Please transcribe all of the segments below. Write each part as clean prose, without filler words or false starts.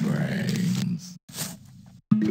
Brains. The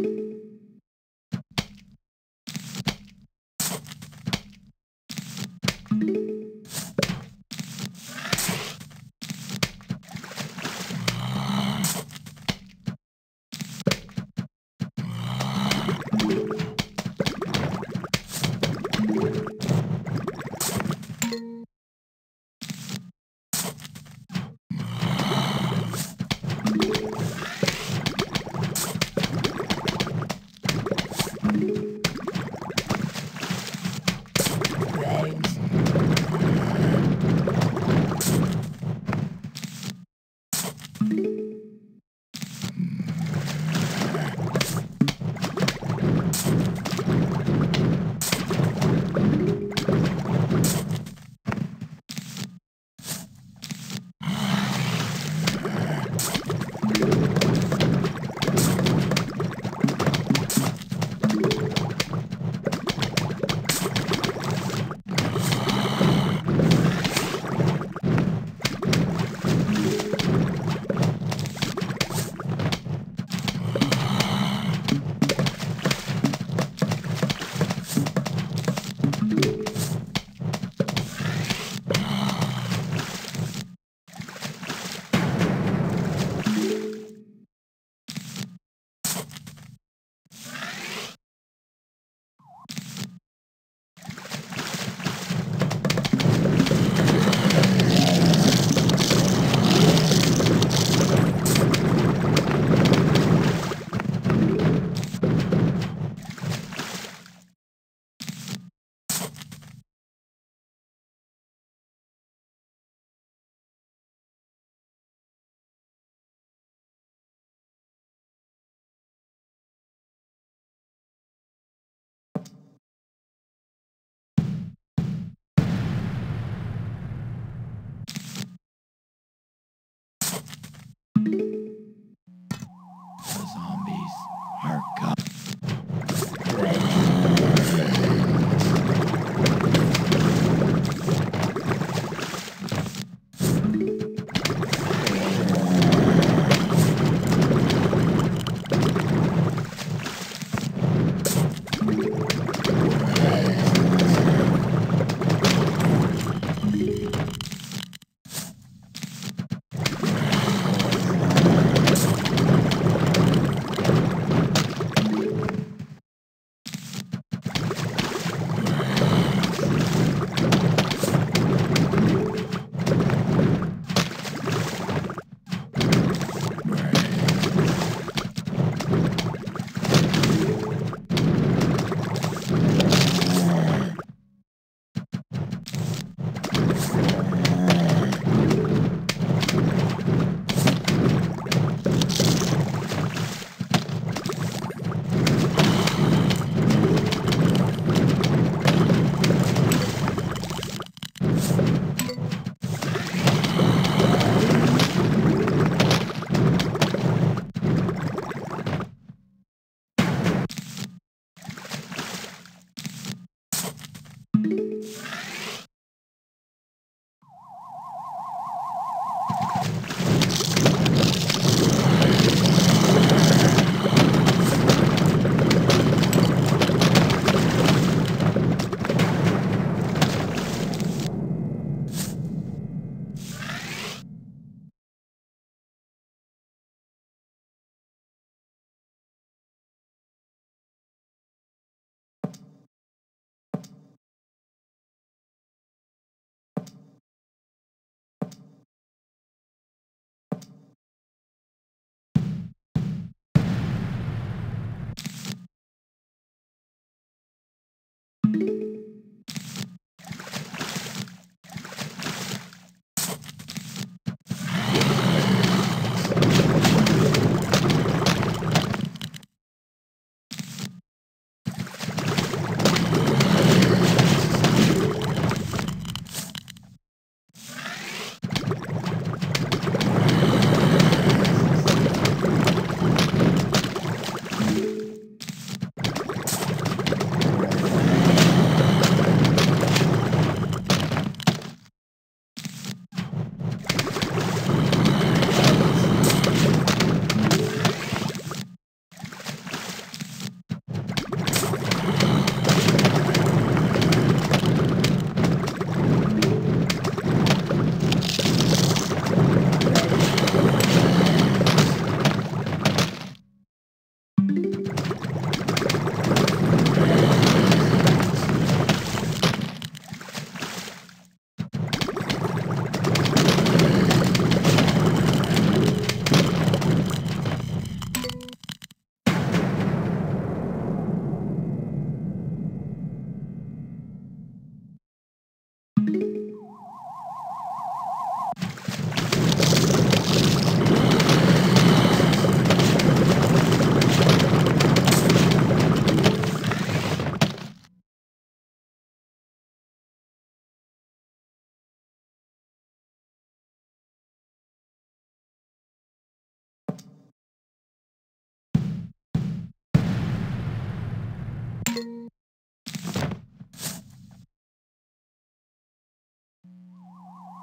zombies are coming.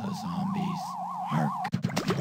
The zombies are coming.